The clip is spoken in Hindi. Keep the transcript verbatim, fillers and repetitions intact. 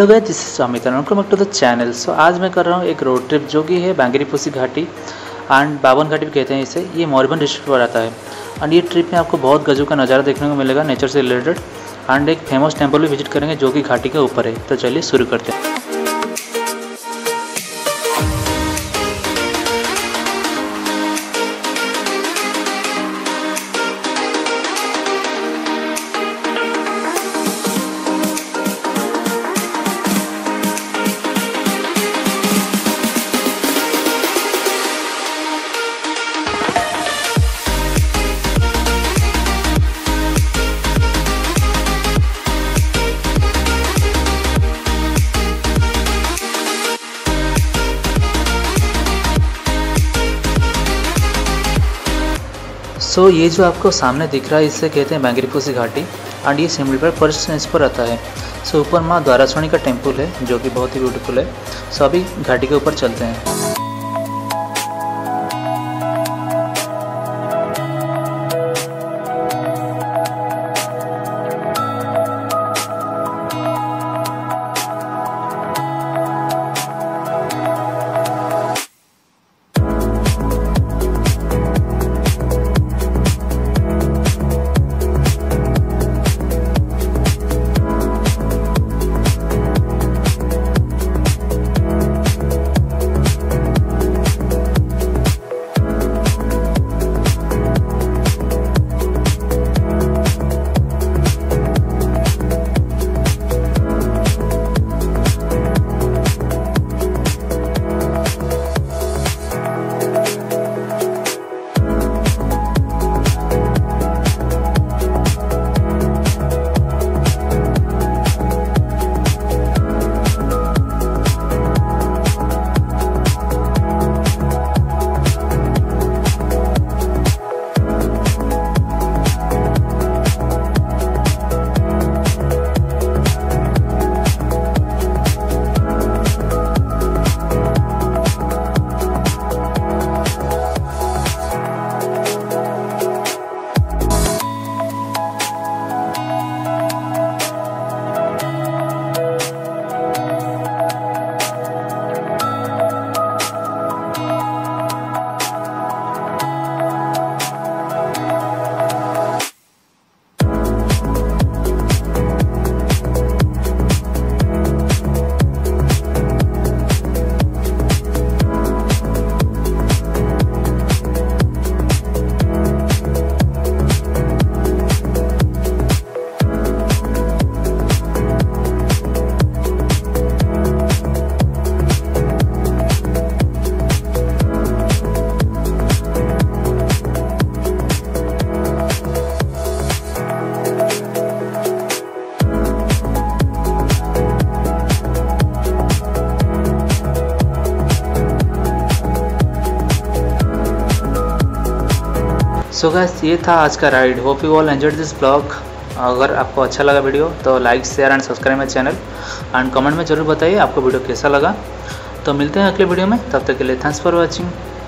Hello guys, this is Amit, welcome back to the channel. So आज मैं कर रहा हूँ एक रोड ट्रिप जो कि है बांगिरीपोसी घाटी एंड बाबन घाटी भी कहते हैं इसे। ये मयूरभंज डिस्ट्रिक्ट पर आता है एंड ये ट्रिप में आपको बहुत गजब का नज़ारा देखने को मिलेगा नेचर से रिलेटेड एंड एक फेमस टेम्पल भी विजिट करेंगे जो कि घाटी के ऊपर है। तो चलिए शुरू करते हैं। सो so, ये जो आपको सामने दिख रहा है इसे कहते हैं बांगिरीपोसी घाटी एंड ये सिमलीपाल फर्स्ट स्टेशन पर आता है। सो so, ऊपर माँ द्वारासुणी का टेम्पल है जो कि बहुत ही ब्यूटीफुल है। सो so, अभी घाटी के ऊपर चलते हैं। सो so गाइस, ये था आज का ride. Hope you all enjoyed this blog. अगर आपको अच्छा लगा वीडियो तो like share and subscribe my channel and comment में जरूर बताइए आपको वीडियो कैसा लगा। तो मिलते हैं अगले वीडियो में, तब तक के लिए थैंक्स फॉर वॉचिंग।